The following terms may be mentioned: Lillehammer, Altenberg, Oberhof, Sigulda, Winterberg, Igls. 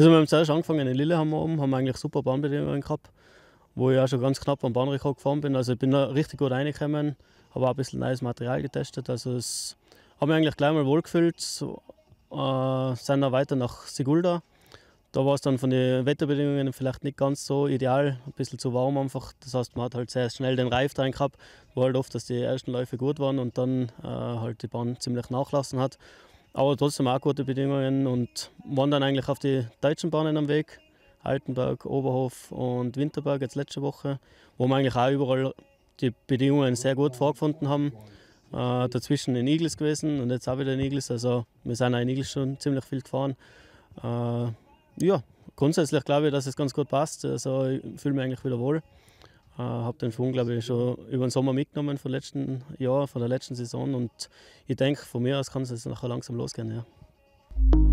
Also wir haben zuerst angefangen in Lillehammer oben, haben eigentlich super Bahnbedingungen gehabt, wo ich auch schon ganz knapp am Bahnrekord gefahren bin. Also ich bin da richtig gut reingekommen, habe auch ein bisschen neues Material getestet. Also es hat mich eigentlich gleich mal wohlgefühlt. Sind dann weiter nach Sigulda. Da war es dann von den Wetterbedingungen vielleicht nicht ganz so ideal, ein bisschen zu warm einfach. Das heißt, man hat halt sehr schnell den Reif drin gehabt, wo halt oft, dass die ersten Läufe gut waren und dann halt die Bahn ziemlich nachlassen hat. Aber trotzdem auch gute Bedingungen und waren dann eigentlich auf die deutschen Bahnen am Weg. Altenberg, Oberhof und Winterberg jetzt letzte Woche, wo wir eigentlich auch überall die Bedingungen sehr gut vorgefunden haben. Dazwischen in Igls gewesen und jetzt auch wieder in Igls, also wir sind auch in Igls schon ziemlich viel gefahren. Ja, grundsätzlich glaube ich, dass es ganz gut passt. Also ich fühle mich eigentlich wieder wohl. Habe den Schwung, glaube ich, schon über den Sommer mitgenommen vom letzten Jahr, von der letzten Saison. Und ich denke, von mir aus kann es jetzt nachher langsam losgehen. Ja.